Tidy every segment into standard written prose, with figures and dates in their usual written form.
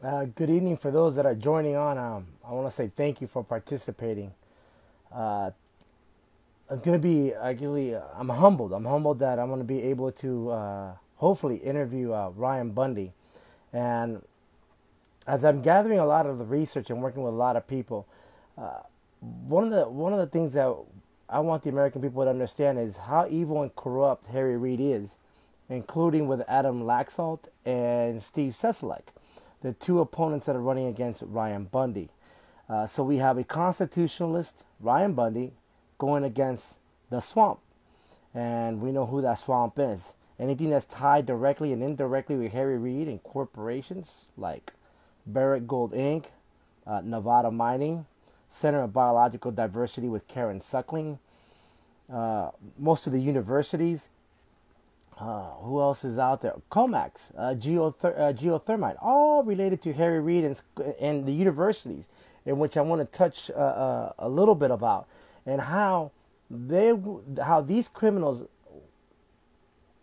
Good evening for those that are joining on. I want to say thank you for participating. I'm humbled. I'm humbled that I'm going to be able to hopefully interview Ryan Bundy. And as I'm gathering a lot of the research and working with a lot of people, one of the things that I want the American people to understand is how evil and corrupt Harry Reid is, including with Adam Laxalt and Steve Sisolak, the two opponents that are running against Ryan Bundy. So we have a constitutionalist, Ryan Bundy, going against the swamp. And we know who that swamp is. Anything that's tied directly and indirectly with Harry Reid and corporations like Barrick Gold Inc., Nevada Mining, Center of Biological Diversity with Karen Suckling, most of the universities. Who else is out there? COMAX, Geothermite, all related to Harry Reid and the universities, in which I want to touch a little bit about, and how these criminals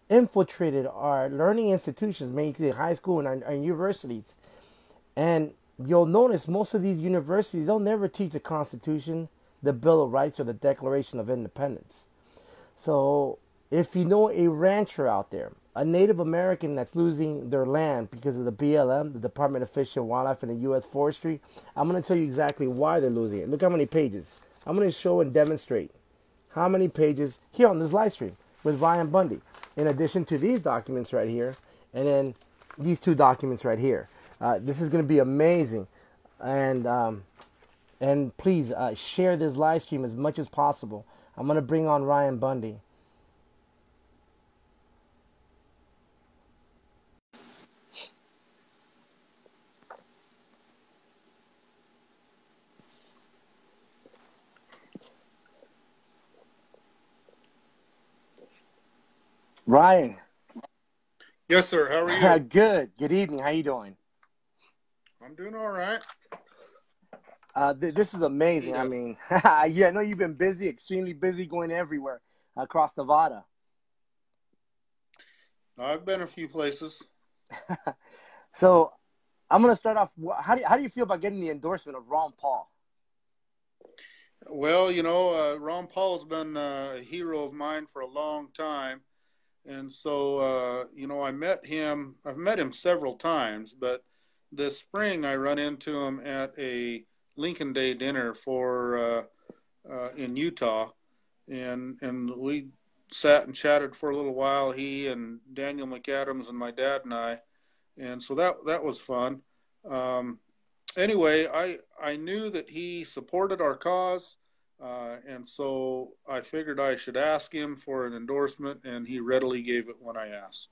infiltrated our learning institutions, mainly high school and our universities. And you'll notice most of these universities, they'll never teach the Constitution, the Bill of Rights, or the Declaration of Independence. So if you know a rancher out there, a Native American that's losing their land because of the BLM, the Department of Fish and Wildlife, and the U.S. Forestry, I'm going to tell you exactly why they're losing it. Look how many pages. I'm going to show and demonstrate how many pages here on this live stream with Ryan Bundy, in addition to these documents right here, and then these two documents right here. This is going to be amazing. And please share this live stream as much as possible. I'm going to bring on Ryan Bundy. Ryan. Yes, sir. How are you? Good. Good evening. How you doing? I'm doing all right. This is amazing. Yeah. I mean, yeah, I know you've been busy, extremely busy, going everywhere across Nevada. I've been a few places. So I'm going to start off. How do you feel about getting the endorsement of Ron Paul? Well, you know, Ron Paul's been a hero of mine for a long time. And so, you know, I've met him several times, but this spring I run into him at a Lincoln Day dinner in Utah. And we sat and chatted for a little while, he and Daniel McAdams and my dad and I. And so that was fun. Anyway, I knew that he supported our cause. And so I figured I should ask him for an endorsement, and he readily gave it when I asked.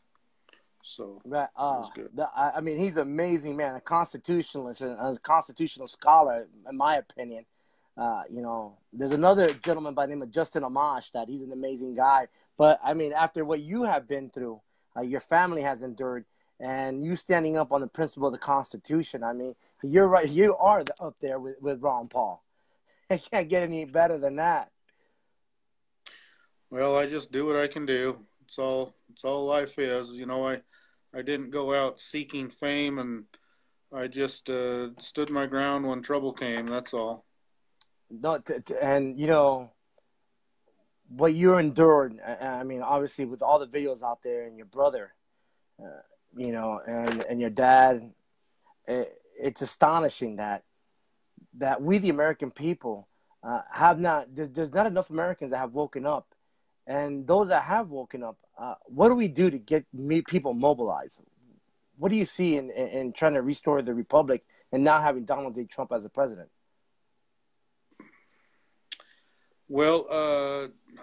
So that was good. I mean, he's an amazing man, a constitutionalist, and a constitutional scholar, in my opinion. You know, there's another gentleman by the name of Justin Amash that he's an amazing guy. But, I mean, after what you have been through, your family has endured, and you standing up on the principle of the Constitution, I mean, you're right. You are up there with Ron Paul. I can't get any better than that. Well, I just do what I can do. It's all life is. You know, I didn't go out seeking fame, and I just stood my ground when trouble came. That's all. No, and you know what you endured. I mean, obviously, with all the videos out there, and your brother, you know, and your dad, it's astonishing that we, the American people, have not, there's not enough Americans that have woken up. And those that have woken up, what do we do to get people mobilized? What do you see in trying to restore the republic and not having Donald J. Trump as a president? Well,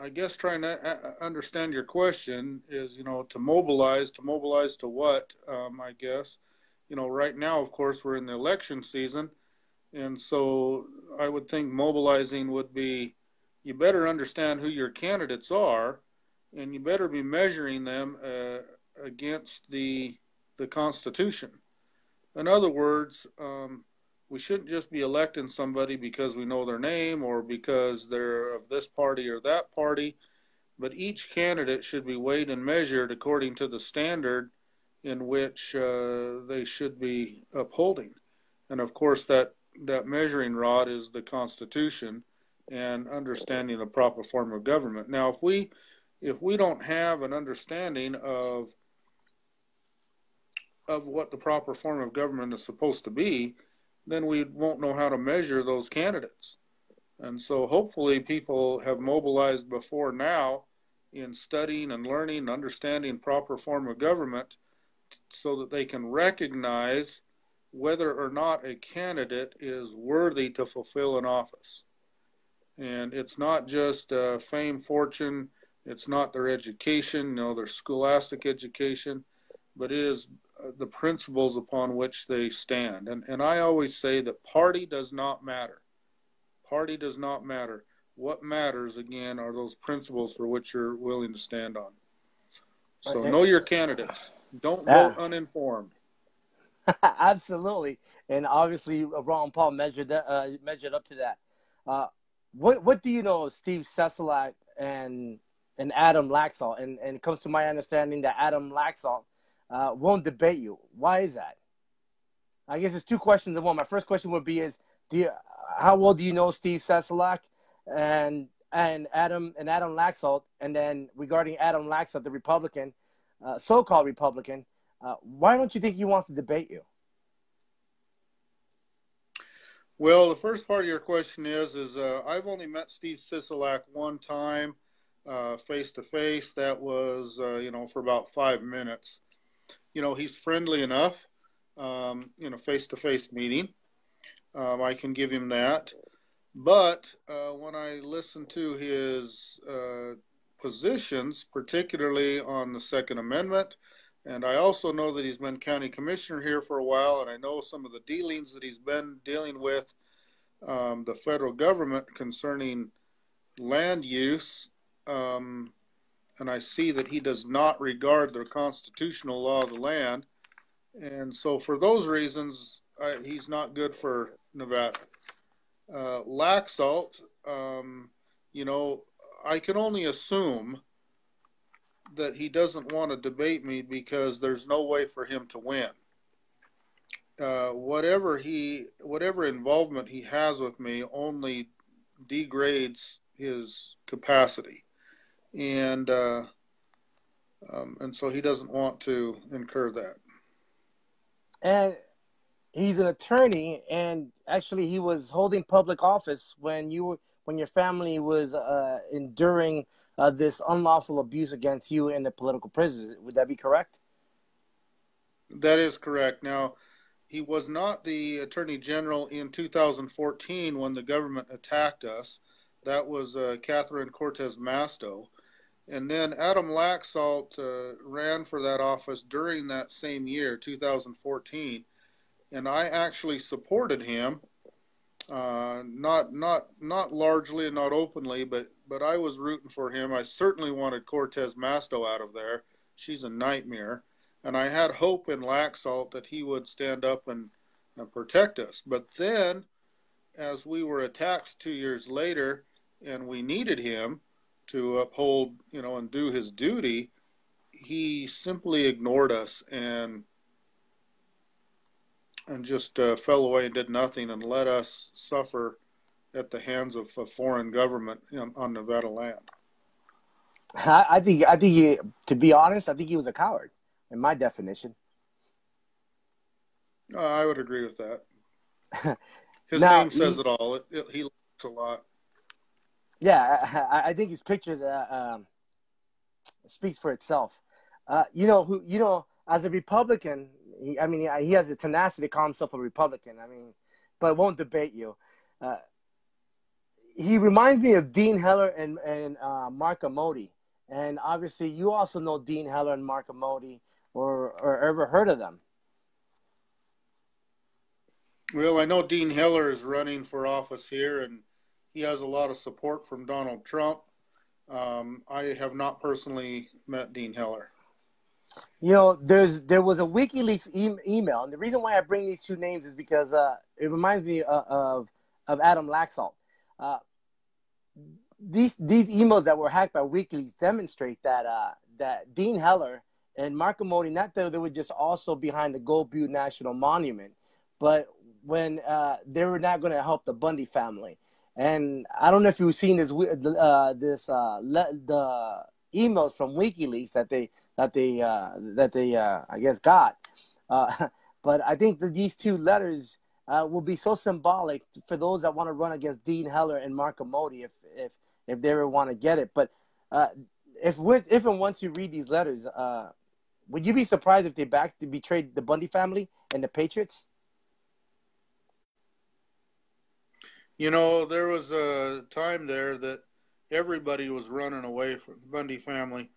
I guess trying to understand your question is, you know, to mobilize to what, I guess. You know, right now, of course, we're in the election season. And so I would think mobilizing would be, you better understand who your candidates are, and you better be measuring them against the Constitution. In other words, we shouldn't just be electing somebody because we know their name or because they're of this party or that party, but each candidate should be weighed and measured according to the standard in which they should be upholding. And of course, that measuring rod is the Constitution and understanding the proper form of government. Now, if we don't have an understanding of what the proper form of government is supposed to be, then we won't know how to measure those candidates. And so hopefully people have mobilized before now in studying and learning and understanding proper form of government so that they can recognize whether or not a candidate is worthy to fulfill an office. And it's not just fame, fortune, it's not their education, no, their scholastic education, but it is the principles upon which they stand. And I always say that party does not matter. Party does not matter. What matters, again, are those principles for which you're willing to stand on. So know your candidates. Don't vote uninformed. Absolutely. And obviously, Ron Paul measured up to that. What do you know of Steve Sisolak and Adam Laxalt? And it comes to my understanding that Adam Laxalt won't debate you. Why is that? I guess it's two questions in one. My first question would be is, how well do you know Steve Sisolak and Adam Laxalt? And then regarding Adam Laxalt, the Republican, so-called Republican, why don't you think he wants to debate you? Well, the first part of your question is I've only met Steve Sisolak one time, face-to-face. That was, for about 5 minutes. You know, he's friendly enough, in a face-to-face meeting. I can give him that. But when I listen to his positions, particularly on the Second Amendment, and I also know that he's been county commissioner here for a while, and I know some of the dealings that he's been dealing with the federal government concerning land use, and I see that he does not regard the constitutional law of the land. And so for those reasons, he's not good for Nevada. Laxalt, I can only assume that he doesn't want to debate me because there's no way for him to win. Whatever involvement he has with me only degrades his capacity. And so he doesn't want to incur that. And he's an attorney, and actually he was holding public office when your family was enduring this unlawful abuse against you in the political prisons. Would that be correct? That is correct. Now, he was not the Attorney General in 2014 when the government attacked us. That was Catherine Cortez Masto. And then Adam Laxalt ran for that office during that same year, 2014. And I actually supported him. Not largely and not openly, but I was rooting for him. I certainly wanted Cortez Masto out of there. She's a nightmare. And I had hope in Laxalt that he would stand up and protect us. But then, as we were attacked 2 years later, and we needed him to uphold, and do his duty, he simply ignored us and just fell away and did nothing and let us suffer at the hands of a foreign government on Nevada land. I think he, to be honest, I think he was a coward, in my definition. I would agree with that. His name says it all. He laughs a lot. Yeah, I think his pictures speaks for itself. As a Republican, he has the tenacity to call himself a Republican. But won't debate you. He reminds me of Dean Heller and Mark Amodei. And obviously, you also know Dean Heller and Mark Amodei, or ever heard of them. Well, I know Dean Heller is running for office here, and he has a lot of support from Donald Trump. I have not personally met Dean Heller. There was a WikiLeaks email, and the reason why I bring these two names is because it reminds me of Adam Laxalt. These emails that were hacked by WikiLeaks demonstrate that Dean Heller and Mark Amodei, not that they were just also behind the Gold Butte National Monument, but when they were not going to help the Bundy family. And I don't know if you've seen this the emails from WikiLeaks that they I guess got, but I think that these two letters will be so symbolic for those that want to run against Dean Heller and Mark Amodei if they ever want to get it. But if and once you read these letters, would you be surprised if they betrayed the Bundy family and the Patriots? You know, there was a time there that everybody was running away from the Bundy family,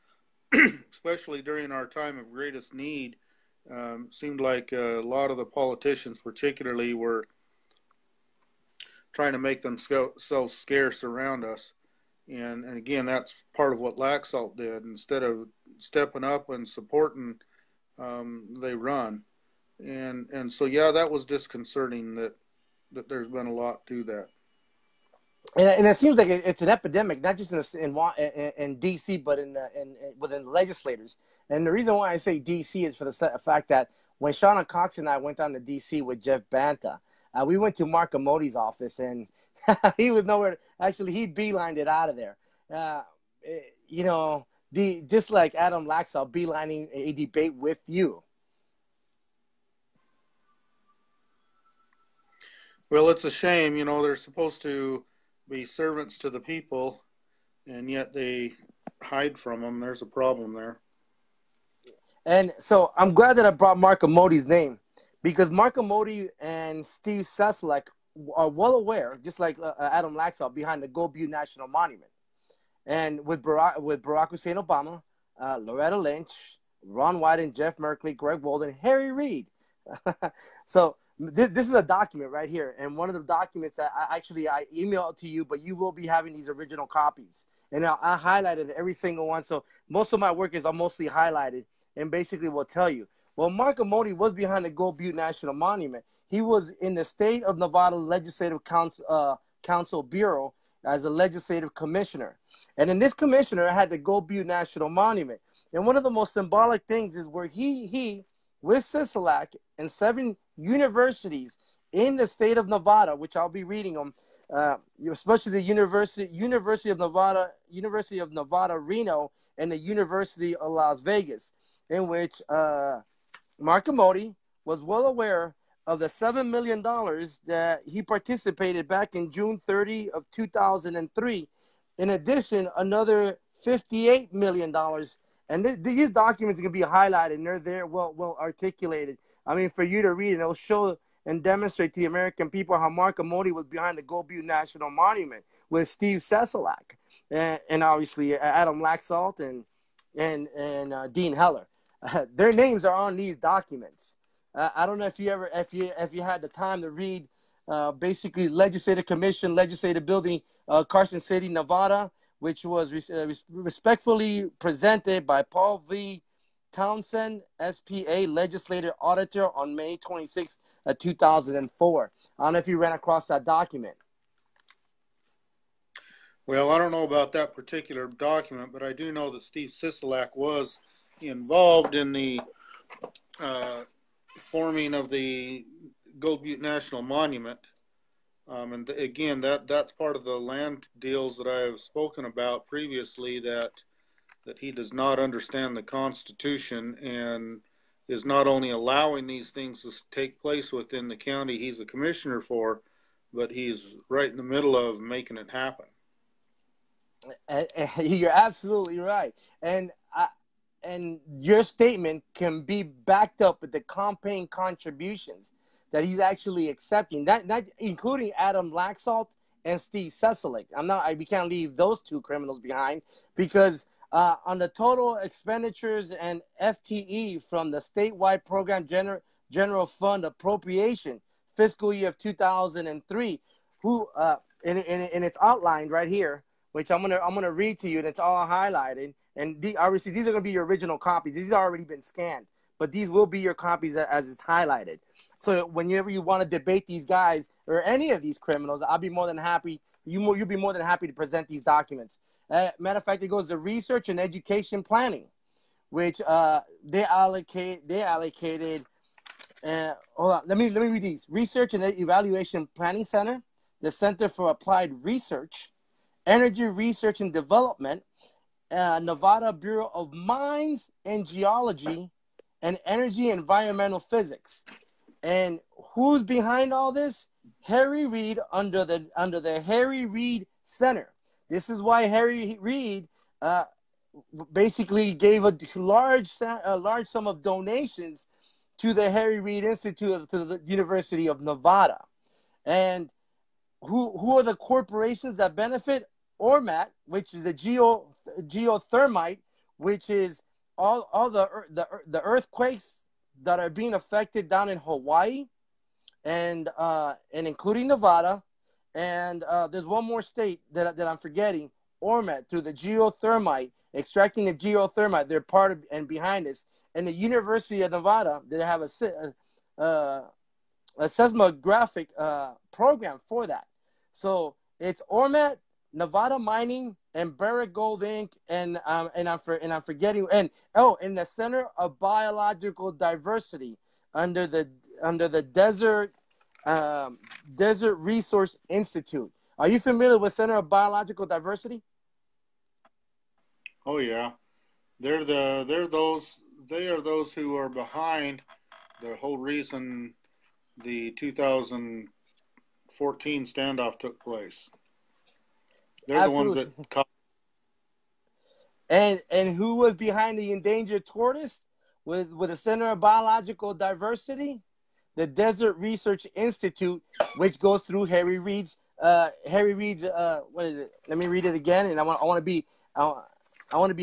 especially during our time of greatest need. Seemed like a lot of the politicians particularly were trying to make themselves scarce around us. And again, that's part of what Laxalt did. Instead of stepping up and supporting, they run. And so, yeah, that was disconcerting that there's been a lot to that. And it seems like it's an epidemic, not just in D.C., but within legislators. And the reason why I say D.C. is for the fact that when Shauna Cox and I went down to D.C. with Jeff Banta, we went to Mark Amodei's office, and he was nowhere. Actually, he beelined it out of there. You know, just like Adam Laxalt beelining a debate with you. Well, it's a shame. You know, they're supposed to be servants to the people, and yet they hide from them. There's a problem there. And so I'm glad that I brought Mark Amodei's name, because Mark Amodei and Steve Sisolak are well aware, just like Adam Laxalt, behind the Gold Butte National Monument. And with Barack Hussein Obama, Loretta Lynch, Ron Wyden, Jeff Merkley, Greg Walden, Harry Reid. So this is a document right here, and one of the documents that I emailed to you, but you will be having these original copies. And I highlighted every single one, so most of my work is mostly highlighted, and basically will tell you. Well, Mark Amodei was behind the Gold Butte National Monument. He was in the state of Nevada Legislative Council, Bureau as a legislative commissioner. And in this commissioner had the Gold Butte National Monument. And one of the most symbolic things is where he with Sisolak and 7 universities in the state of Nevada, which I'll be reading them, especially the University of Nevada, Reno, and the University of Las Vegas, in which Mark Amodei was well aware of the $7 million that he participated back in June 30 of 2003. In addition, another $58 million. And these documents are going to be highlighted, and they're there well articulated. I mean, for you to read, and it'll show and demonstrate to the American people how Mark Amodei was behind the Gold Butte National Monument with Steve Sisolak, and obviously Adam Laxalt and Dean Heller. Their names are on these documents. I don't know if you ever, if you had the time to read, basically Legislative Commission, Legislative Building, Carson City, Nevada, which was respectfully presented by Paul V. Townsend, SPA, legislator auditor, on May 26, 2004. I don't know if you ran across that document. Well, I don't know about that particular document, but I do know that Steve Sisolak was involved in the forming of the Gold Butte National Monument. And again, that's part of the land deals that I have spoken about previously, that he does not understand the Constitution and is not only allowing these things to take place within the county he's a commissioner for, but he's right in the middle of making it happen. You're absolutely right. And your statement can be backed up with the campaign contributions that he's actually accepting, that including Adam Laxalt and Steve Sisolak. We can't leave those two criminals behind, because on the total expenditures and FTE from the statewide program general fund appropriation fiscal year of 2003, and it's outlined right here, which I'm gonna read to you, and it's all highlighted. And obviously these are gonna be your original copies. These have already been scanned, but these will be your copies as it's highlighted. So whenever you want to debate these guys or any of these criminals, I'll be more than happy. You'll be more than happy to present these documents. Matter of fact, it goes to research and education planning, which they allocated. Hold on, let me read these. Research and Evaluation Planning Center, the Center for Applied Research, Energy Research and Development, Nevada Bureau of Mines and Geology, and Energy and Environmental Physics. And who's behind all this? Harry Reid under the Harry Reid Center. This is why Harry Reid basically gave a large sum of donations to the Harry Reid Institute, to the University of Nevada. And who are the corporations that benefit? ORMAT, which is the Geothermite, which is all the earthquakes that are being affected down in Hawaii, and including Nevada, and there's one more state that I'm forgetting. ORMAT, through the Geothermite, extracting the geothermite, they're part of and behind this. And the University of Nevada, they have a seismographic program for that. So it's ORMAT, Nevada Mining, and Barrick Gold Inc. And I'm forgetting. And in the Center of Biological Diversity under the Desert Resource Institute. Are you familiar with Center of Biological Diversity? Oh yeah, they are those who are behind the whole reason the 2014 standoff took place. They're Absolutely. The ones that. And who was behind the endangered tortoise with the Center of Biological Diversity? The Desert Research Institute, which goes through Harry Reid's. What is it? Let me read it again, and I want to be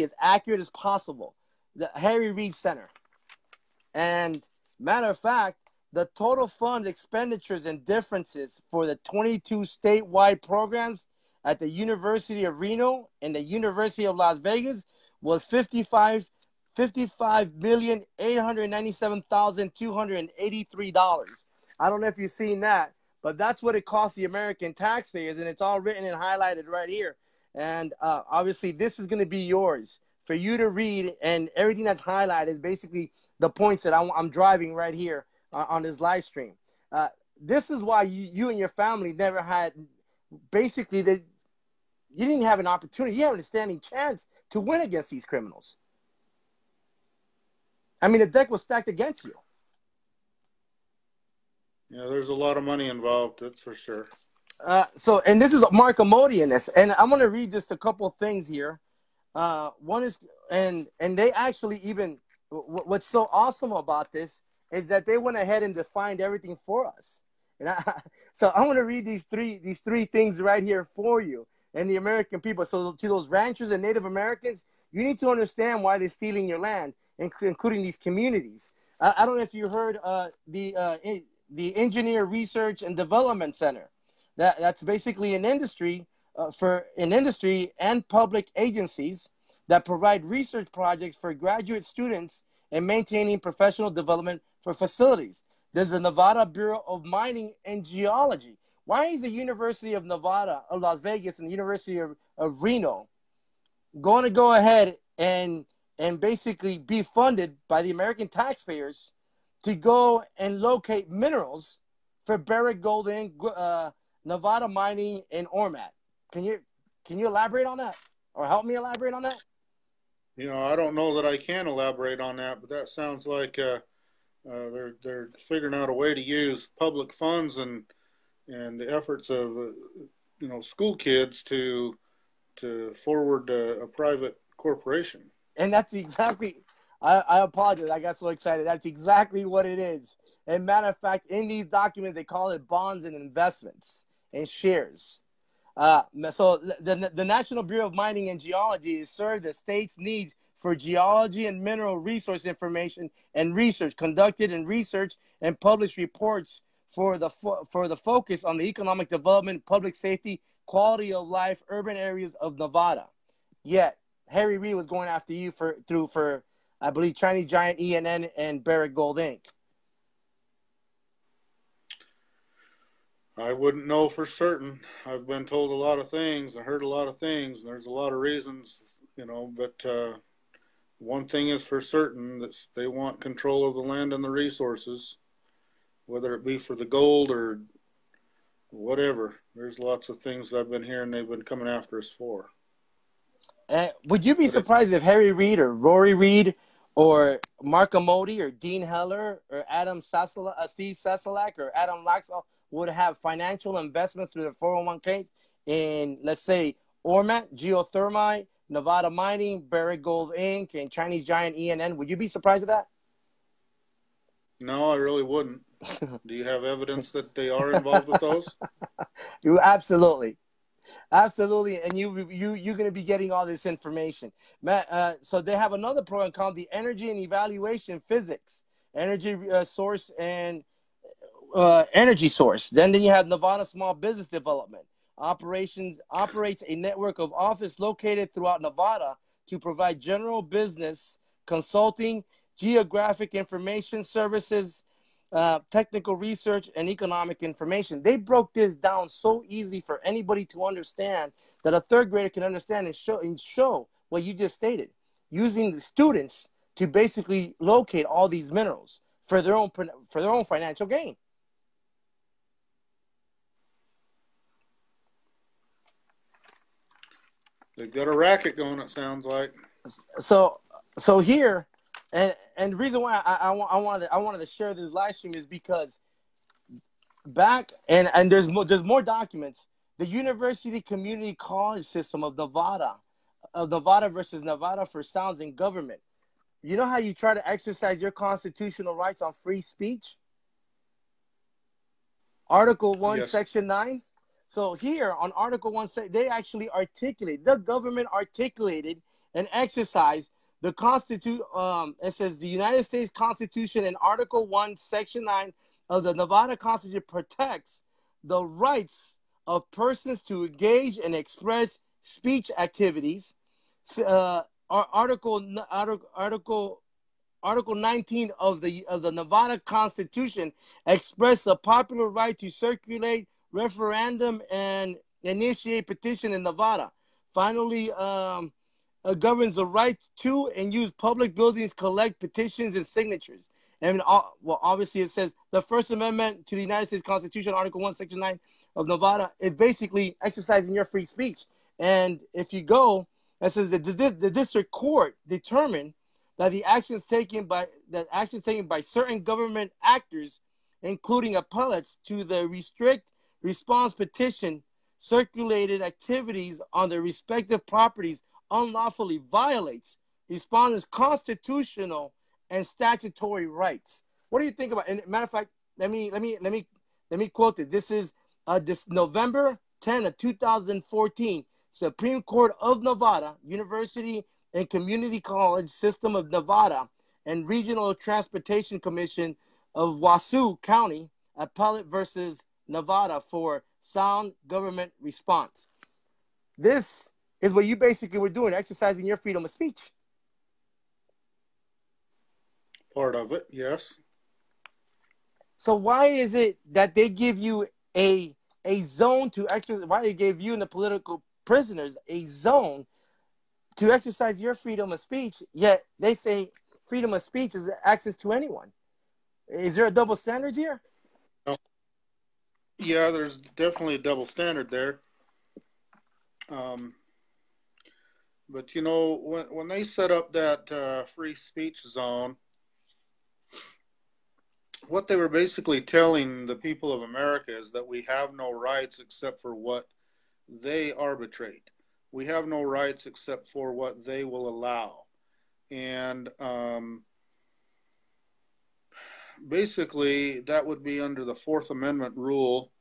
as accurate as possible. The Harry Reid Center. And matter of fact, the total fund expenditures and differences for the 22 statewide programs at the University of Reno and the University of Las Vegas was $55,897,283. I don't know if you've seen that, but that's what it costs the American taxpayers, and it's all written and highlighted right here. And obviously, this is going to be yours for you to read, and everything that's highlighted, basically the points that I'm driving right here on this live stream. This is why you and your family never had. Basically, you didn't have an opportunity. You had a standing chance to win against these criminals. I mean, the deck was stacked against you. Yeah, there's a lot of money involved, that's for sure. And this is Mark Amodei in this. And I'm going to read just a couple of things here. One is, and they actually even, what's so awesome about this is that they went ahead and defined everything for us. And so I want to read these three things right here for you and the American people. So to those ranchers and Native Americans, you need to understand why they're stealing your land, including these communities. I don't know if you heard the Engineer Research and Development Center. That's basically an industry and public agencies that provide research projects for graduate students and maintaining professional development for facilities. There's the Nevada Bureau of Mining and Geology. Why is the University of Nevada, of Las Vegas, and the University of Reno going to go ahead and basically be funded by the American taxpayers to go and locate minerals for Barrick Gold Inc., Nevada Mining, and ORMAT? Can you elaborate on that, or help me elaborate on that? You know, I don't know that I can elaborate on that, but that sounds like. They're figuring out a way to use public funds and the efforts of school kids to forward a private corporation. And that's exactly. I apologize. I got so excited. That's exactly what it is. And matter of fact, in these documents they call it bonds and investments and shares. So the National Bureau of Mining and Geology is served the state's needs for geology and mineral resource information and research, conducted in research and published reports for the focus on the economic development, public safety, quality of life, urban areas of Nevada. Yet Harry Reid was going after you through I believe Chinese Giant, ENN, and Barrick Gold Inc. I wouldn't know for certain. I've been told a lot of things. I heard a lot of things. And there's a lot of reasons, but one thing is for certain, that they want control of the land and the resources, whether it be for the gold or whatever. There's lots of things I've been hearing they've been coming after us for. Would you be surprised if Harry Reid or Rory Reid or Mark Amodei or Dean Heller or Steve Sisolak or Adam Laxalt would have financial investments through their 401ks in, let's say, Ormat, Geothermite, Nevada Mining, Barrick Gold, Inc., and Chinese giant ENN? Would you be surprised at that? No, I really wouldn't. Do you have evidence that they are involved with those? Absolutely. Absolutely. And you're going to be getting all this information. Matt, so they have another program called the Energy and Evaluation Physics, Energy Source. Then you have Nevada Small Business Development. Operates a network of offices located throughout Nevada to provide general business, consulting, geographic information services, technical research, and economic information. They broke this down so easily for anybody to understand that a third grader can understand and show what you just stated, using the students to basically locate all these minerals for their own financial gain. They've got a racket going, it sounds like. So here, and the reason why I wanted to share this live stream is because back, and there's more documents. The University and Community College System of Nevada, versus Nevada for Sounds in Government. You know how you try to exercise your constitutional rights on free speech? Article 1, yes. Section 9. So here on Article 1, they actually articulate, the government articulated and exercised the Constitution. It says the United States Constitution in Article 1, Section 9 of the Nevada Constitution protects the rights of persons to engage and express speech activities. Article 19 of the Nevada Constitution express a popular right to circulate referendum and initiate petition in Nevada. Finally, governs the right to and use public buildings, collect petitions and signatures. And well, obviously it says the First Amendment to the United States Constitution, Article 1, Section 9 of Nevada, is basically exercising your free speech. And if you go, it says that the district court determined that the actions taken by certain government actors, including appellates, to the restrict response petition circulated activities on their respective properties unlawfully violates respondents' constitutional and statutory rights. What do you think about? And matter of fact, let me quote it. This is this November 10 of 2014, Supreme Court of Nevada, University and Community College System of Nevada, and Regional Transportation Commission of Wasu County, appellate versus Nevada for sound government response. This is what you basically were doing, exercising your freedom of speech. Part of it, yes. So why is it that they give you a zone to exercise? Why they gave you and the political prisoners a zone to exercise your freedom of speech, yet they say freedom of speech is access to anyone? Is there a double standard here? No. Yeah, there's definitely a double standard there. But, you know, when they set up that free speech zone, what they were basically telling the people of America is that we have no rights except for what they arbitrate. We have no rights except for what they will allow. And basically, that would be under the Fourth Amendment rule,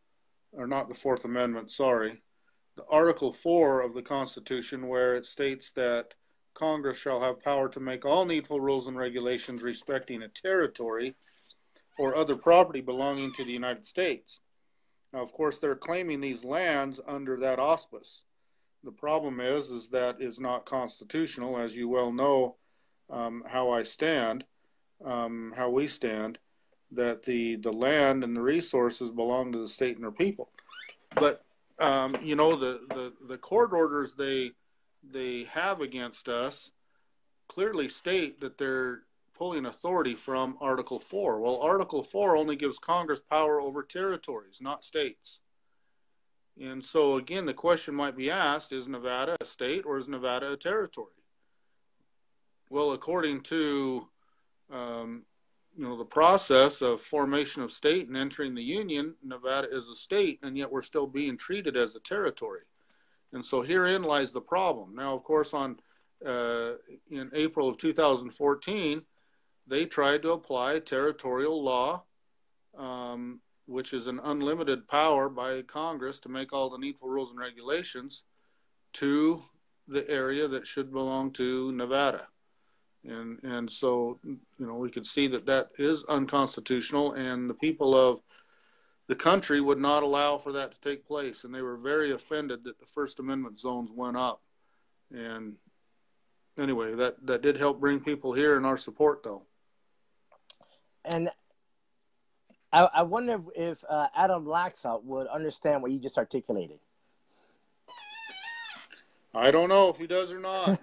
or not the Fourth Amendment, sorry, the Article 4 of the Constitution, where it states that Congress shall have power to make all needful rules and regulations respecting a territory or other property belonging to the United States. Now, of course, they're claiming these lands under that auspice. The problem is that is not constitutional, as you well know, how we stand, that the land and the resources belong to the state and their people. But, you know, the court orders they have against us clearly state that they're pulling authority from Article 4. Well, Article 4 only gives Congress power over territories, not states. And so, again, the question might be asked, is Nevada a state or is Nevada a territory? Well, according to the process of formation of state and entering the union, Nevada is a state, and yet we're still being treated as a territory. And so herein lies the problem. Now, of course, in April of 2014, they tried to apply territorial law, which is an unlimited power by Congress to make all the needful rules and regulations, to the area that should belong to Nevada. And so, we could see that that is unconstitutional, and the people of the country would not allow for that to take place. And they were very offended that the First Amendment zones went up. And anyway, that did help bring people here in our support, though. And I wonder if Adam Laxalt would understand what you just articulated. I don't know if he does or not.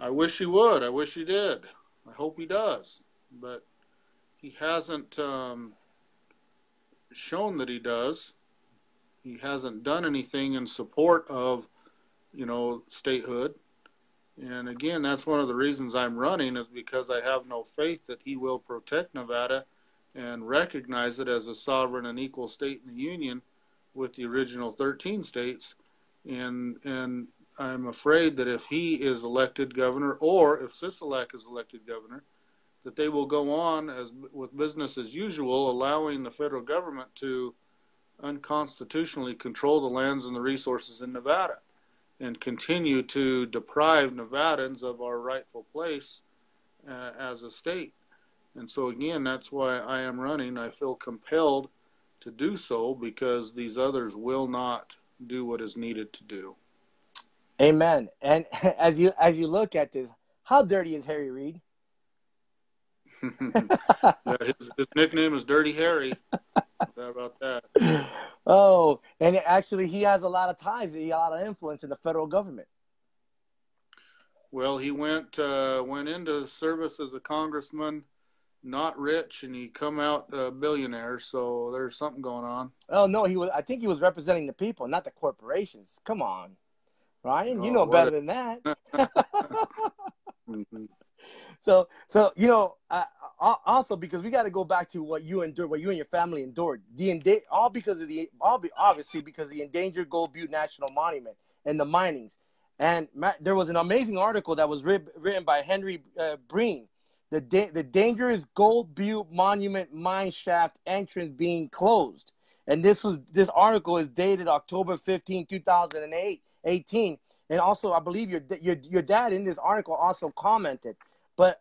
I wish he would. I wish he did. I hope he does. But he hasn't shown that he does. He hasn't done anything in support of, statehood. And again, that's one of the reasons I'm running, is because I have no faith that he will protect Nevada and recognize it as a sovereign and equal state in the union with the original 13 states. And I'm afraid that if he is elected governor, or if Sisolak is elected governor, that they will go on with business as usual, allowing the federal government to unconstitutionally control the lands and the resources in Nevada, and continue to deprive Nevadans of our rightful place as a state. And so again, that's why I am running. I feel compelled to do so, because these others will not do what is needed to do. Amen. And as you look at this, how dirty is Harry Reid? Yeah, his nickname is Dirty Harry. How about that? Oh, and actually he has a lot of ties, a lot of influence in the federal government. Well, he went into service as a congressman, not rich, and he come out a billionaire, so there's something going on. Oh, no, I think he was representing the people, not the corporations. Come on, Ryan, you know better than that. Mm-hmm. So also, because we got to go back to what you endured, what you and your family endured, obviously because of the endangered Gold Butte National Monument and the minings. And there was an amazing article that was written by Henry Breen, the dangerous Gold Butte Monument mine shaft entrance being closed. And this article is dated October 15, 2018. And also, I believe your dad in this article also commented. But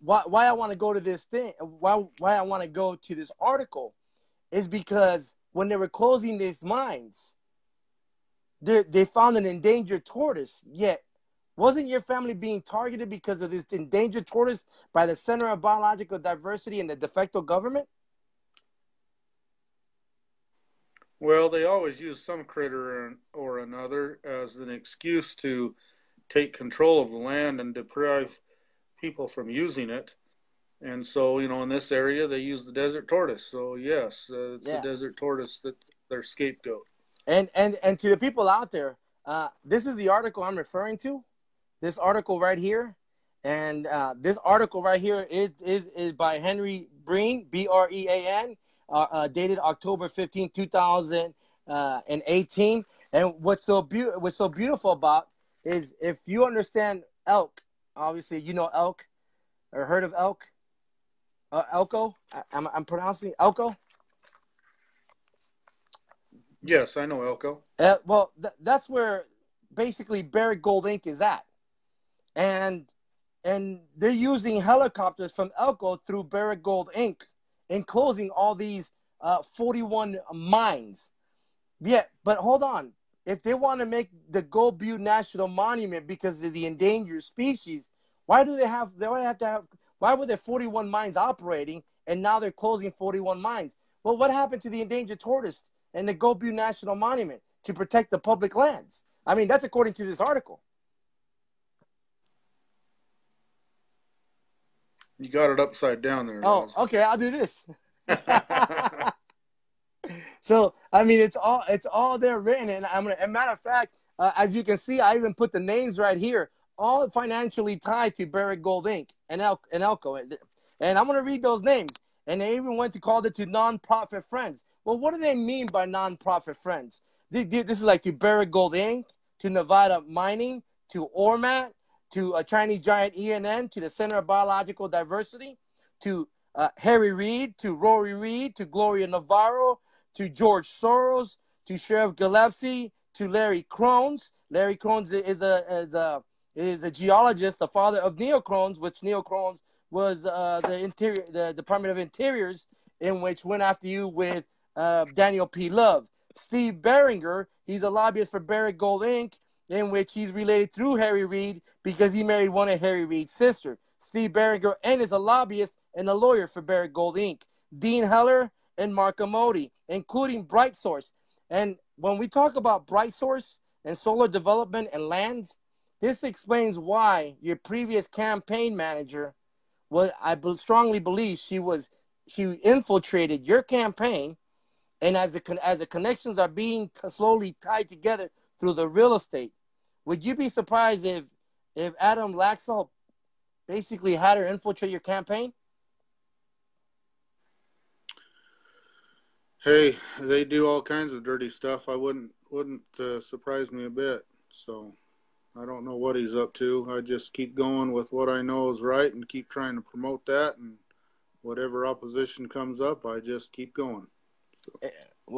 why I want to go to this thing, why I want to go to this article, is because when they were closing these mines, they found an endangered tortoise. Yet, wasn't your family being targeted because of this endangered tortoise by the Center of Biological Diversity and the de facto government? Well, they always use some critter or another as an excuse to take control of the land and deprive people from using it. And so, in this area, they use the desert tortoise. So, yes, it's the desert tortoise that their scapegoat. And to the people out there, this is the article I'm referring to, this article right here. And this article right here is by Henry Breen, B-R-E-A-N. Dated October 15, 2018. And what's so beautiful about is, if you understand elk, obviously you know elk, or heard of elk, Elko. I'm pronouncing Elko. Yes, I know Elko. Well, that's where basically Barrick Gold Inc. is at, and they're using helicopters from Elko through Barrick Gold Inc. in closing all these 41 mines. Yeah, but hold on. If they want to make the Gold Butte National Monument because of the endangered species, why were there 41 mines operating and now they're closing 41 mines? Well, what happened to the endangered tortoise and the Gold Butte National Monument to protect the public lands? I mean, that's according to this article. You got it upside down there. Oh, okay. I'll do this. So, I mean, it's all there written. And I'm gonna, as a matter of fact, as you can see, I even put the names right here, all financially tied to Barrick Gold Inc. and Elko. And I'm going to read those names. And they even went to call it to nonprofit friends. Well, what do they mean by nonprofit friends? This is like to Barrick Gold Inc., to Nevada Mining, to Ormat, to a Chinese giant ENN, to the Center of Biological Diversity, to Harry Reid, to Rory Reid, to Gloria Navarro, to George Soros, to Sheriff Gillespie, to Larry Krones. Larry Krones is a geologist, the father of Neil Kornze, which Neil Kornze was the Department of Interiors, in which went after you with Daniel P. Love. Steve Barringer, he's a lobbyist for Barrick Gold Inc., in which he's related through Harry Reid because he married one of Harry Reid's sister. Steve Barringer and is a lobbyist and a lawyer for Barrick Gold Inc. Dean Heller and Mark Amodei, including Bright Source. And when we talk about Bright Source and solar development and lands, this explains why your previous campaign manager, well, I strongly believe she infiltrated your campaign, and as the connections are being slowly tied together through the real estate, would you be surprised if Adam Laxalt basically had her infiltrate your campaign? Hey, they do all kinds of dirty stuff. I wouldn't surprise me a bit. So I don't know what he's up to. I just keep going with what I know is right and keep trying to promote that. And whatever opposition comes up, I just keep going. So.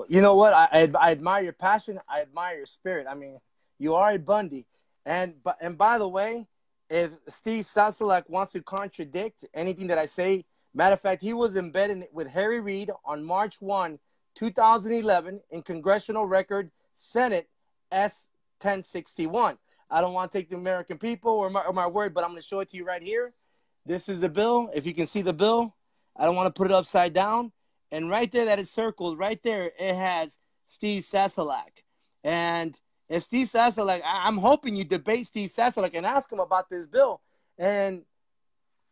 You know what? I admire your passion. I admire your spirit. I mean, you are a Bundy. And by the way, if Steve Sisolak wants to contradict anything that I say, matter of fact, he was embedded with Harry Reid on March 1, 2011 in Congressional Record Senate S-1061. I don't want to take the American people or my word, but I'm going to show it to you right here. This is the bill. If you can see the bill, I don't want to put it upside down. And right there that is circled, right there, it has Steve Sisolak. And if Steve Sisolak, I'm hoping you debate Steve Sisolak and ask him about this bill. And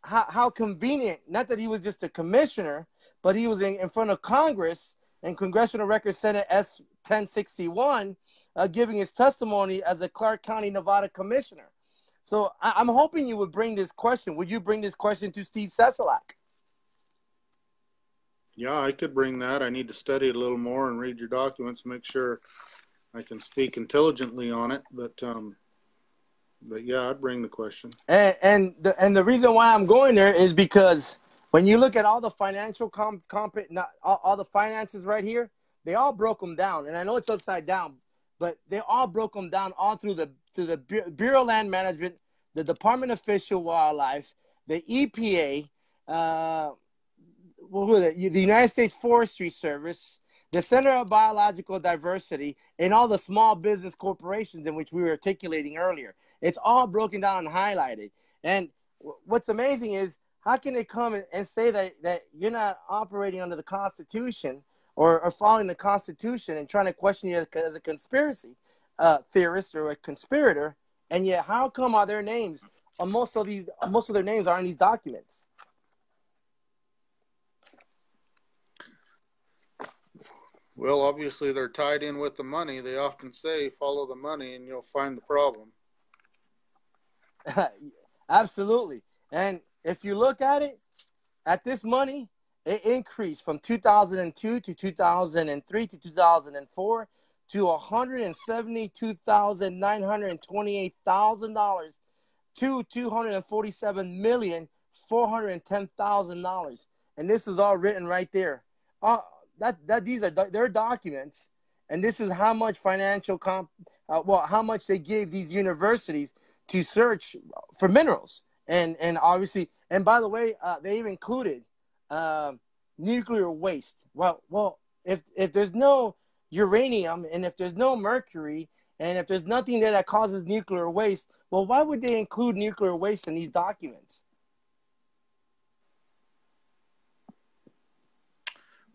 how convenient, not that he was just a commissioner, but he was in front of Congress and Congressional Record Senate S-1061 giving his testimony as a Clark County, Nevada commissioner. So I'm hoping you would bring this question. Would you bring this question to Steve Sisolak? Yeah, I could bring that. I need to study it a little more and read your documents, make sure I can speak intelligently on it. But yeah, I'd bring the question. And the reason why I'm going there is because when you look at all the financial all the finances right here, they all broke them down. And I know it's upside down, but they all broke them down all through the Bureau of Land Management, the Department of Fish and Wildlife, the EPA. The United States Forestry Service, the Center of Biological Diversity, and all the small business corporations in which we were articulating earlier. It's all broken down and highlighted. And what's amazing is how can they come and say that you're not operating under the Constitution or following the Constitution and trying to question you as a conspiracy theorist or a conspirator, and yet how come are their names, most of their names are in these documents? Well, obviously, they're tied in with the money. They often say, follow the money and you'll find the problem. Absolutely. And if you look at it, at this money, it increased from 2002 to 2003 to 2004 to $172,928,000 to $247,410,000. And this is all written right there. These are their documents, and this is how much how much they gave these universities to search for minerals, and obviously, and by the way, they even included nuclear waste. Well, if there's no uranium and if there's no mercury and if there's nothing there that causes nuclear waste, well, why would they include nuclear waste in these documents?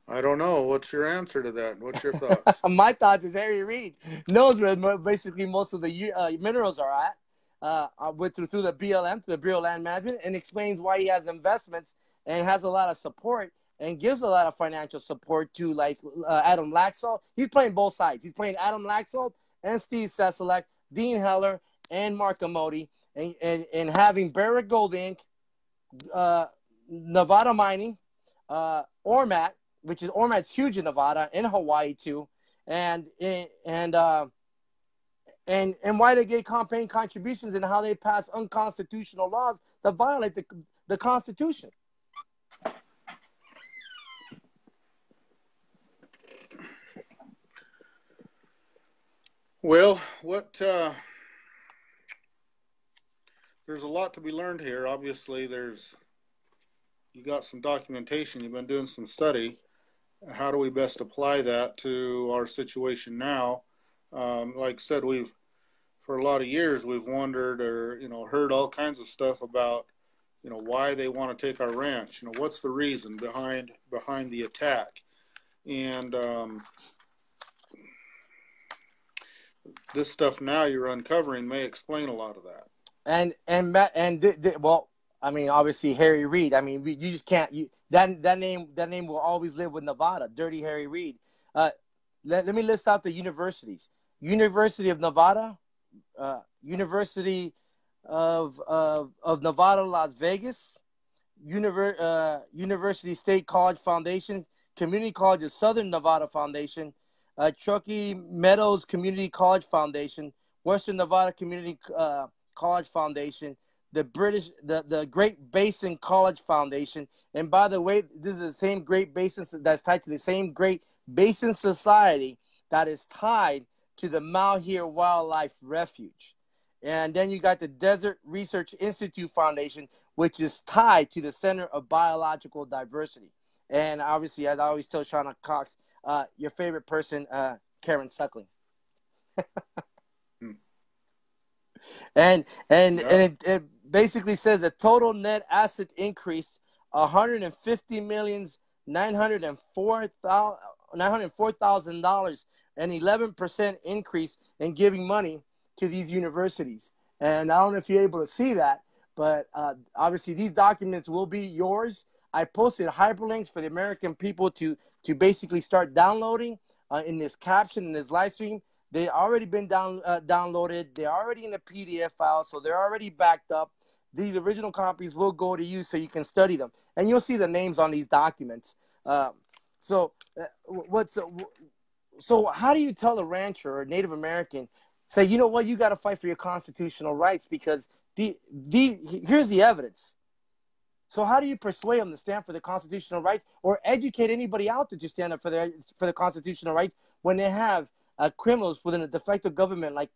I don't know. What's your answer to that? What's your thoughts? My thoughts is Harry Reid knows where basically most of the minerals are at. through the BLM, through the Bureau of Land Management, and explains why he has investments and has a lot of support and gives a lot of financial support to, like, Adam Laxalt. He's playing both sides. He's playing Adam Laxalt and Steve Sisolak, Dean Heller, and Mark Amodei, and having Barrick Gold Inc., Nevada Mining, Ormat, which is Ormat's huge in Nevada, in Hawaii too, and why they get campaign contributions and how they pass unconstitutional laws that violate the Constitution. Well, what there's a lot to be learned here. Obviously, you got some documentation. You've been doing some study. How do we best apply that to our situation now? Like I said, for a lot of years, we've wondered or, heard all kinds of stuff about, why they want to take our ranch. What's the reason behind the attack? And this stuff now you're uncovering may explain a lot of that. Well, I mean, obviously Harry Reid. I mean, you just can't. That name will always live with Nevada. Dirty Harry Reid. Let me list out the universities: University of Nevada, University of Nevada, Las Vegas, University State College Foundation, Community College of Southern Nevada Foundation, Truckee Meadows Community College Foundation, Western Nevada Community College Foundation, the Great Basin College Foundation. And by the way, this is the same Great Basin that's tied to the same Great Basin Society that is tied to the Malheur Wildlife Refuge. And then you got the Desert Research Institute Foundation, which is tied to the Center of Biological Diversity. And obviously, as I always tell Shauna Cox, your favorite person, Karen Suckling. And it basically says the total net asset increased $150,904,000, an 11% increase in giving money to these universities. And I don't know if you're able to see that, but obviously these documents will be yours. I posted hyperlinks for the American people to basically start downloading in this caption, in this live stream. They've already been downloaded. They're already in a PDF file, so they're already backed up. These original copies will go to you so you can study them. And you'll see the names on these documents. So how do you tell a rancher or a Native American, say, you know what, you got to fight for your constitutional rights because here's the evidence. So how do you persuade them to stand for the constitutional rights or educate anybody out there to stand up for the constitutional rights when they have criminals within a defective government, like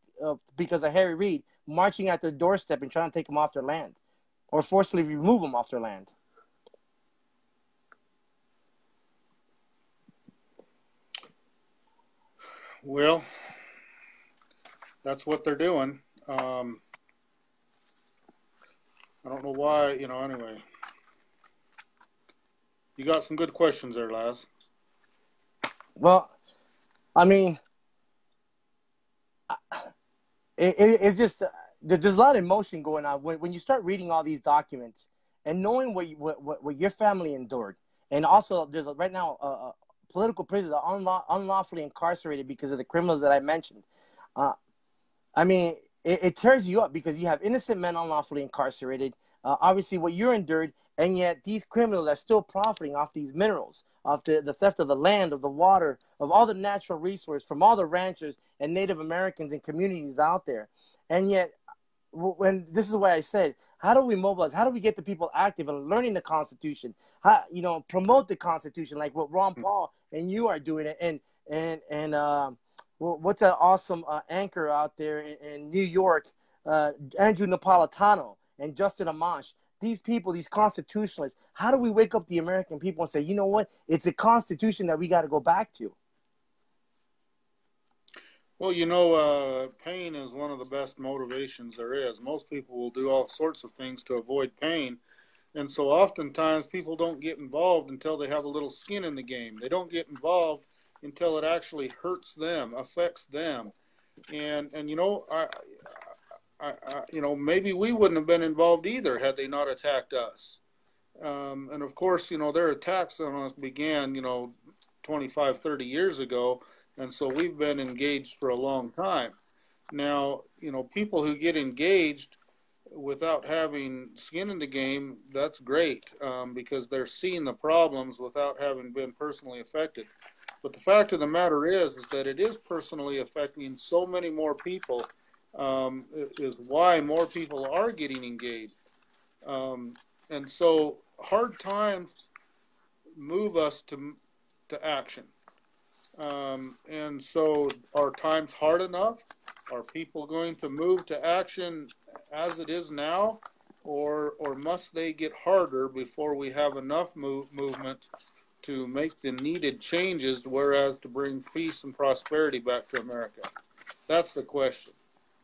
because of Harry Reid, marching at their doorstep and trying to take them off their land or forcibly remove them off their land? Well, that's what they're doing. I don't know why, anyway. You got some good questions there, Laz. Well, I mean, it's just there's a lot of emotion going on when you start reading all these documents and knowing what your family endured, and also there's right now political prisoners are unlawfully incarcerated because of the criminals that I mentioned. I mean, it tears you up because you have innocent men unlawfully incarcerated. Obviously, what you're endured, and yet these criminals are still profiting off these minerals, off the theft of the land, of the water, of all the natural resources from all the ranchers and Native Americans and communities out there. And yet, this is why I said, how do we mobilize? How do we get the people active in learning the Constitution? How, promote the Constitution, like what Ron Paul and you are doing, and what's that awesome anchor out there in New York, Andrew Napolitano and Justin Amash. These people, these constitutionalists, how do we wake up the American people and say, you know what, it's a constitution that we got to go back to? Well, pain is one of the best motivations there is. Most people will do all sorts of things to avoid pain. And so oftentimes people don't get involved until they have a little skin in the game. They don't get involved until it actually hurts them, affects them. And you know, maybe we wouldn't have been involved either had they not attacked us. And of course, you know, their attacks on us began, you know, 25, 30 years ago. And so we've been engaged for a long time. Now, you know, people who get engaged without having skin in the game, that's great, because they're seeing the problems without having been personally affected. But the fact of the matter is that it is personally affecting so many more people, is why more people are getting engaged. And so hard times move us to action. And so are times hard enough? Are people going to move to action as it is now, or must they get harder before we have enough movement to make the needed changes, whereas to bring peace and prosperity back to America? That's the question.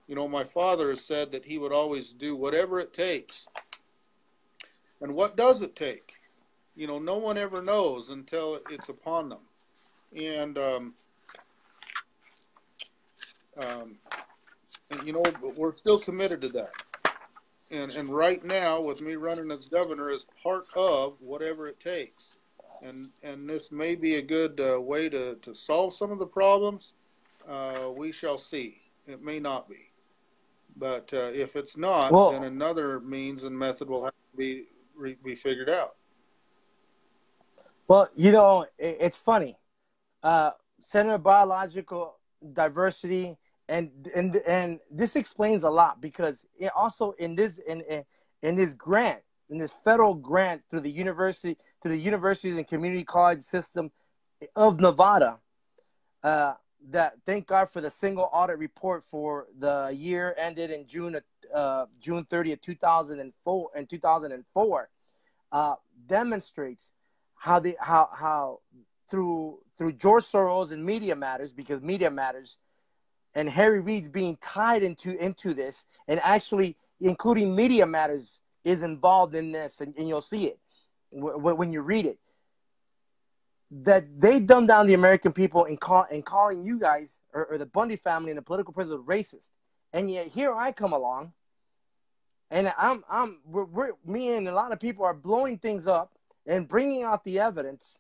You know, my father has said that he would always do whatever it takes. And what does it take? You know, no one ever knows until it's upon them. And, you know, we're still committed to that. And right now, with me running as governor, is part of whatever it takes. And this may be a good way to solve some of the problems. We shall see. It may not be. But if it's not, well, then another means and method will have to be figured out. Well, you know, it's funny. Center of Biological Diversity, and this explains a lot, because it also in this grant, in this federal grant through the university, to the Universities and Community College System of Nevada, that thank God for the single audit report for the year ended in June, June 30th, 2004, and 2004, demonstrates how through George Soros and Media Matters, because Media Matters and Harry Reid being tied into this, and actually including Media Matters is involved in this, and you'll see it when you read it, that they dumb down the American people and calling you guys or the Bundy family and the political prisoners racist. And yet here I come along, and me and a lot of people are blowing things up and bringing out the evidence.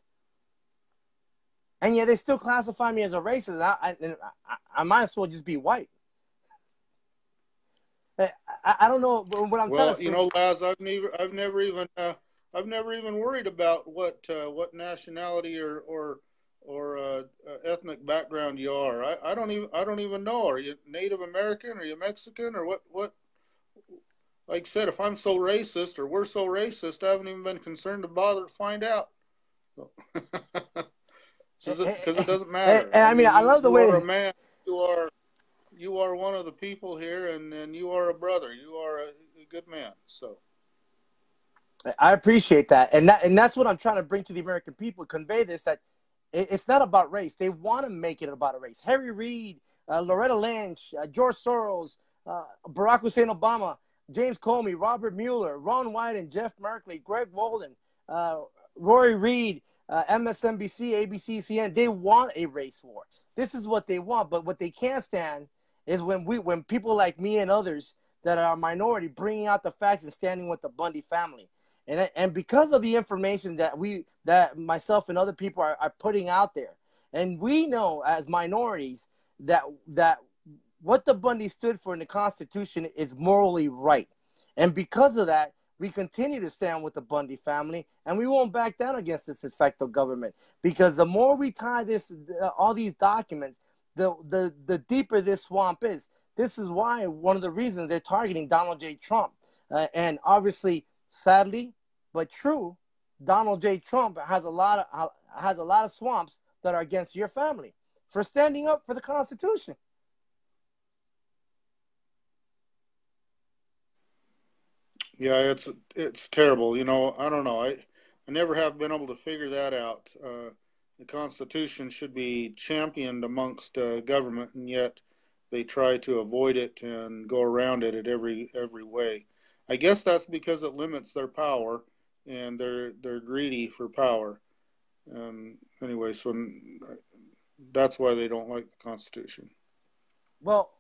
And yet they still classify me as a racist. I might as well just be white. I don't know what I'm trying to say. Well, you know, Laz, I've never even worried about what nationality or ethnic background you are. I don't even know. Are you Native American? Are you Mexican? Or what? Like I said, if I'm so racist or we're so racist, I haven't even been concerned to bother to find out. So. Because it doesn't matter. And I mean, I love the way you are a man. You are one of the people here, and you are a brother. You are a good man. So I appreciate that, and that's what I'm trying to bring to the American people. Convey this, that it's not about race. They want to make it about a race. Harry Reid, Loretta Lynch, George Soros, Barack Hussein Obama, James Comey, Robert Mueller, Ron Wyden, Jeff Merkley, Greg Walden, Rory Reid. MSNBC, ABC, CNN, they want a race war. This is what they want. But what they can't stand is when people like me and others that are a minority bringing out the facts and standing with the Bundy family. And because of the information that myself and other people are putting out there, and we know as minorities that what the Bundy stood for in the Constitution is morally right. And because of that, we continue to stand with the Bundy family, and we won't back down against this effective government, because the more we tie this, all these documents, the deeper this swamp is. This is why one of the reasons they're targeting Donald J. Trump. And obviously, sadly, but true, Donald J. Trump has a lot of swamps that are against your family for standing up for the Constitution. Yeah, it's terrible. You know, I don't know. I never have been able to figure that out. The Constitution should be championed amongst government, and yet they try to avoid it and go around it at every way. I guess that's because it limits their power, and they're greedy for power. Anyway, so that's why they don't like the Constitution. Well,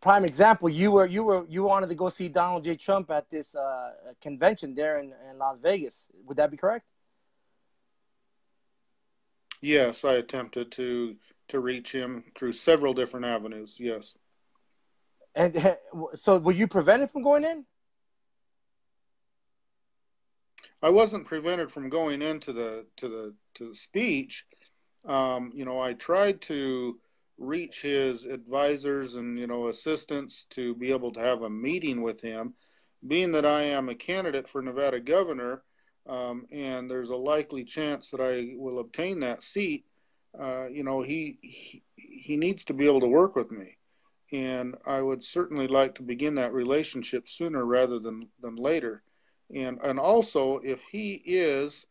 prime example, you wanted to go see Donald J. Trump at this convention there in Las Vegas. Would that be correct? Yes, I attempted to reach him through several different avenues. Yes. And so were you prevented from going in? I wasn't prevented from going into the speech. You know, I tried to reach his advisors and, you know, assistants to be able to have a meeting with him. Being that I am a candidate for Nevada governor, and there's a likely chance that I will obtain that seat, you know, he needs to be able to work with me. And I would certainly like to begin that relationship sooner rather than later. And also, if he is,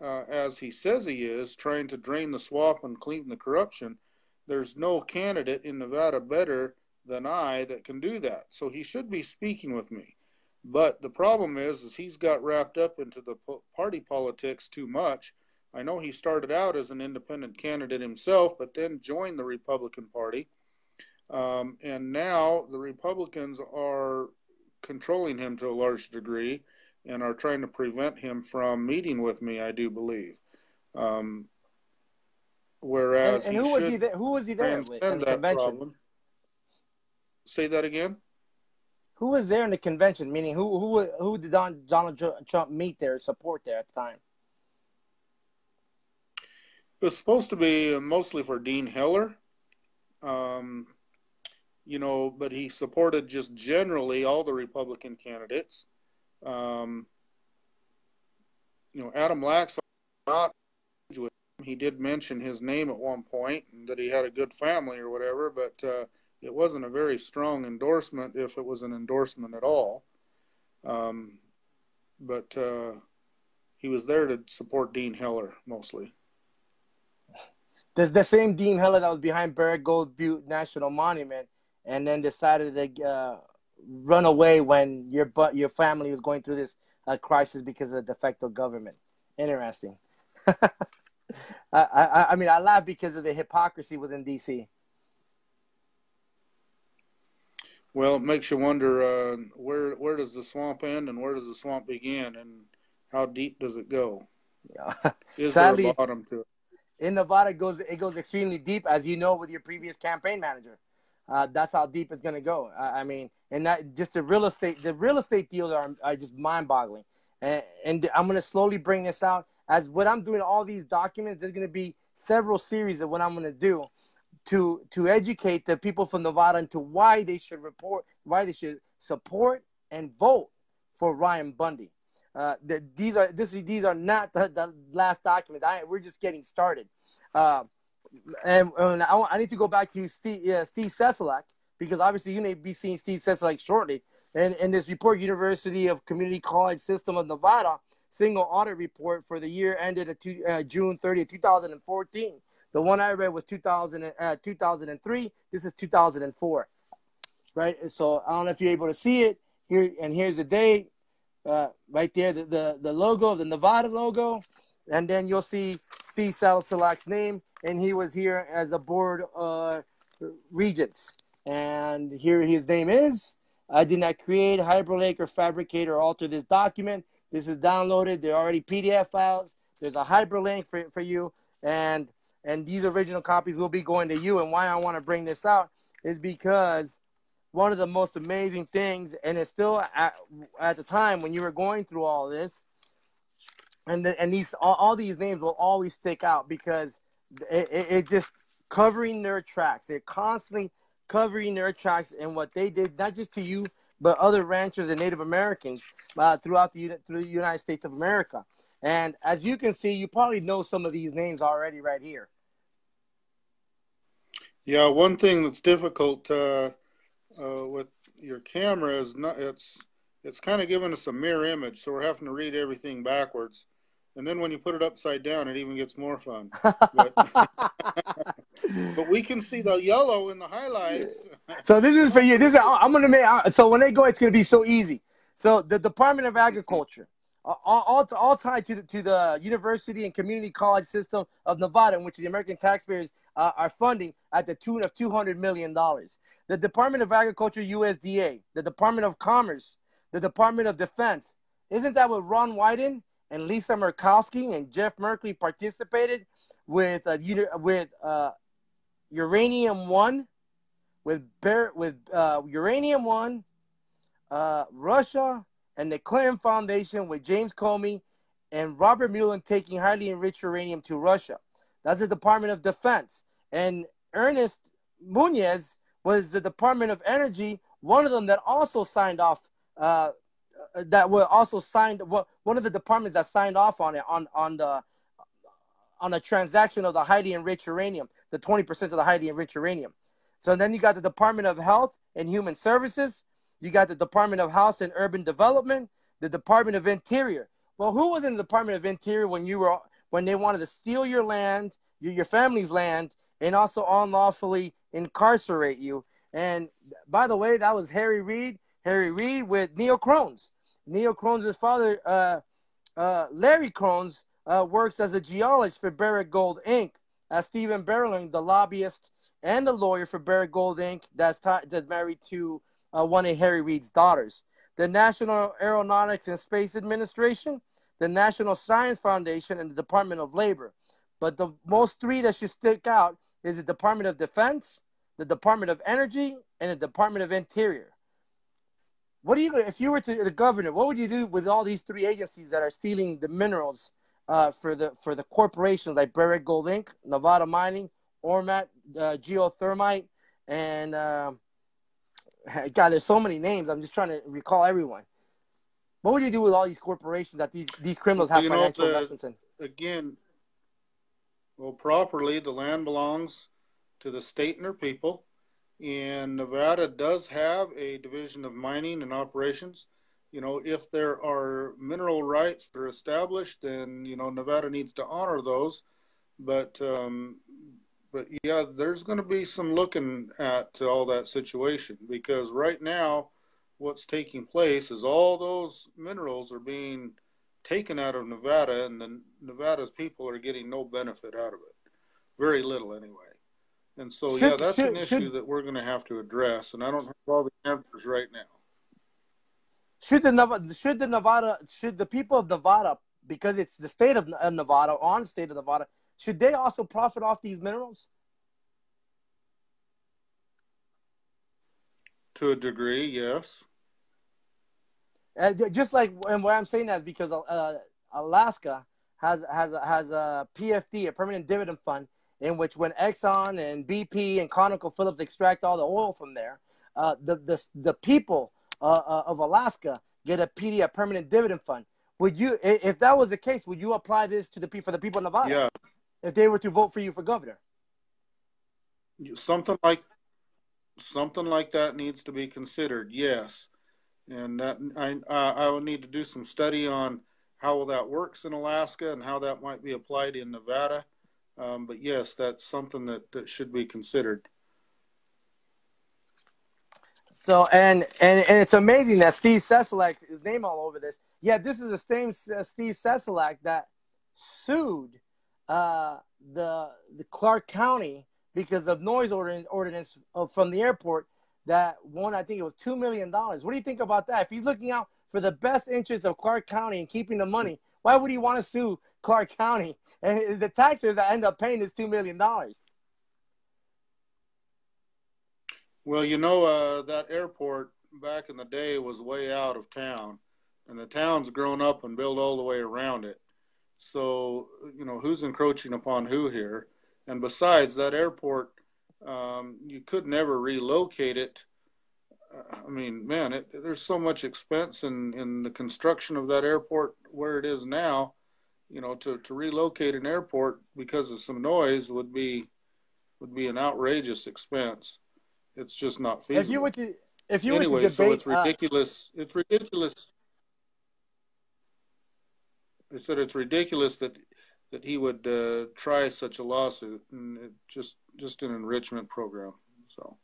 as he says he is, trying to drain the swamp and clean the corruption, there's no candidate in Nevada better than I that can do that. So he should be speaking with me. But the problem is he's got wrapped up into the party politics too much. I know he started out as an independent candidate himself, but then joined the Republican Party. And now the Republicans are controlling him to a large degree and are trying to prevent him from meeting with me, I do believe. Whereas and who was he there? Who was he there with in the convention? Problem. Say that again. Who was there in the convention? Meaning, who did Donald Trump meet there, support there at the time? It was supposed to be mostly for Dean Heller, you know, but he supported just generally all the Republican candidates. You know, Adam Laxalt, not with him. He did mention his name at one point and that he had a good family or whatever, but it wasn't a very strong endorsement, if it was an endorsement at all. But he was there to support Dean Heller mostly. There's the same Dean Heller that was behind Barrick Gold Butte National Monument and then decided to run away when your family was going through this crisis because of the de facto government. Interesting. I mean, I laugh because of the hypocrisy within D.C. Well, it makes you wonder where does the swamp end and where does the swamp begin and how deep does it go? Is sadly, there a bottom to it? In Nevada, it goes extremely deep, as you know, with your previous campaign manager. That's how deep it's going to go. I mean, and that just the real estate deals are just mind-boggling. And I'm going to slowly bring this out. As what I'm doing, all these documents, there's going to be several series of what I'm going to do to educate the people from Nevada into why they should support and vote for Ryan Bundy. These are not the last documents. We're just getting started. And I need to go back to Steve Sisolak, because obviously you may be seeing Steve Sisolak shortly. And in this report, University of Community College System of Nevada single audit report for the year ended at June 30, 2014. The one I read was 2003. This is 2004, right? And so I don't know if you're able to see it here. And here's the day, right there, the logo, the Nevada logo. And then you'll see Steve Sisolak's name. And he was here as a board regents. And here his name is. I did not create, hyperlink, or fabricate or alter this document. This is downloaded. They're already PDF files. There's a hyperlink for you. And these original copies will be going to you. And why I want to bring this out is because one of the most amazing things, and it's still at the time when you were going through all this, and these all these names will always stick out because it just covering their tracks. They're constantly covering their tracks and what they did, not just to you, but other ranchers and Native Americans through the United States of America. And as you can see, you probably know some of these names already right here. Yeah, one thing that's difficult with your camera is it's kind of giving us a mirror image, so we're having to read everything backwards. And then when you put it upside down, it even gets more fun. But we can see the yellow in the highlights. So this is for you. This is, I'm going to make. So when they go, it's going to be so easy. So the Department of Agriculture. all tied to the University and Community College System of Nevada, in which the American taxpayers are funding at the tune of $200 million. The Department of Agriculture, USDA, the Department of Commerce, the Department of Defense. Isn't that what Ron Wyden and Lisa Murkowski and Jeff Merkley participated with Uranium One, with Uranium One, Russia, and the Clinton Foundation with James Comey and Robert Mueller taking highly enriched uranium to Russia. That's the Department of Defense. And Ernest Muñez was the Department of Energy, one of them that also signed off, one of the departments that signed off on it, on the transaction of the highly enriched uranium, the 20% of the highly enriched uranium. So then you got the Department of Health and Human Services. You got the Department of House and Urban Development, the Department of Interior. Well, who was in the Department of Interior when they wanted to steal your land, your family's land, and also unlawfully incarcerate you? And by the way, that was Harry Reid. Harry Reid with Neil Kornze. Neil Kornze's father, Larry Kornze, works as a geologist for Barrick Gold, Inc., as Stephen Barringer, the lobbyist and the lawyer for Barrick Gold, Inc., that's married to one of Harry Reid's daughters. The National Aeronautics and Space Administration, the National Science Foundation, and the Department of Labor. But the most three that should stick out is the Department of Defense, the Department of Energy, and the Department of Interior. What do you, if you were to the governor, what would you do with all these three agencies that are stealing the minerals for the corporations like Barrick Gold Inc., Nevada Mining, Ormat, Geothermite, and God, there's so many names. I'm just trying to recall everyone. What would you do with all these corporations that these criminals have financial investments in? Again, well, properly, the land belongs to the state and their people. And Nevada does have a division of mining and operations. You know, if there are mineral rights that are established, then, you know, Nevada needs to honor those. But yeah, there's going to be some looking at all that situation, because right now what's taking place is all those minerals are being taken out of Nevada, and the Nevada's people are getting no benefit out of it. Very little anyway. And so, yeah, that's an issue that we're going to have to address, and I don't have all the answers right now. Should the people of Nevada, because it's the state of Nevada, on the state of Nevada, should they also profit off these minerals? To a degree, yes. Just like, and why I'm saying that is because Alaska has a PFD, a permanent dividend fund, in which when Exxon and BP and ConocoPhillips extract all the oil from there, the people of Alaska get a PD, a permanent dividend fund. Would you, if that was the case, would you apply this to the people of Nevada? Yeah. If they were to vote for you for governor, something like that needs to be considered. Yes, and that I will need to do some study on how that works in Alaska and how that might be applied in Nevada. But yes, that's something that should be considered. So and it's amazing that Steve Sisolak, his name all over this. Yeah, this is the same Steve Sisolak that sued the Clark County because of noise ordinance from the airport that won, I think it was $2 million. What do you think about that? If he's looking out for the best interests of Clark County and keeping the money, why would he want to sue Clark County and the taxpayers that end up paying this $2 million? Well, you know, that airport back in the day was way out of town, and the town's grown up and built all the way around it. So, you know, who's encroaching upon who here? And besides, that airport, you could never relocate it. I mean, man, there's so much expense in the construction of that airport where it is now. You know, to relocate an airport because of some noise would be an outrageous expense. It's just not feasible. If you were to debate, so it's ridiculous. It's ridiculous. They said it's ridiculous that he would try such a lawsuit, and it just an enrichment program. So,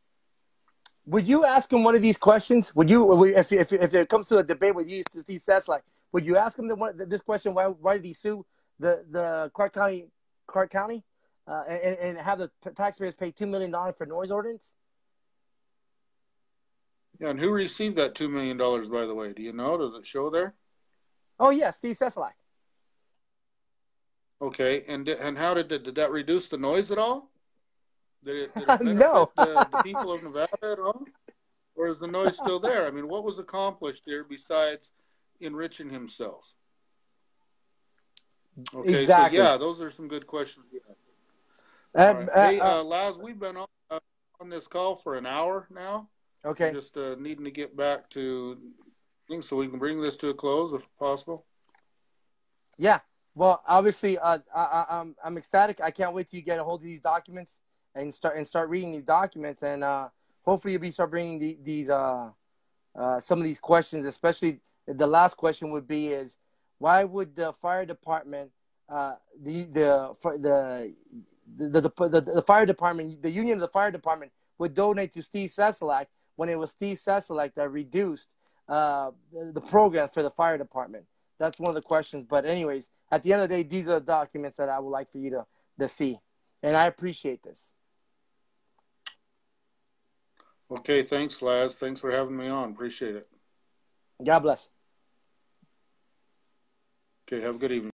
would you ask him one of these questions? Would you, if it comes to a debate with you, Steve Sisolak, Would you ask him this question? Why did he sue the Clark County and have the taxpayers pay $2 million for noise ordinance? Yeah, and who received that $2 million, by the way? Do you know? Does it show there? Oh, yeah, Steve Sisolak. Okay, and how did that reduce the noise at all? Did it benefit no. the people of Nevada at all? Or is the noise still there? I mean, what was accomplished there besides enriching himself? Okay, exactly. So yeah, those are some good questions. Yeah. Right. Hey, Laz, we've been on this call for an hour now. Okay. I'm just needing to get back to things so we can bring this to a close if possible. Yeah. Well, obviously, I'm ecstatic. I can't wait till you get a hold of these documents and start reading these documents, and hopefully you'll be start bringing some of these questions. Especially the last question would be is why would the fire department, the fire department, the union of the fire department would donate to Steve Sisolak when it was Steve Sisolak that reduced the program for the fire department. That's one of the questions. But anyways, at the end of the day, these are the documents that I would like for you to see. And I appreciate this. Okay, thanks, Laz. Thanks for having me on. Appreciate it. God bless. Okay, have a good evening.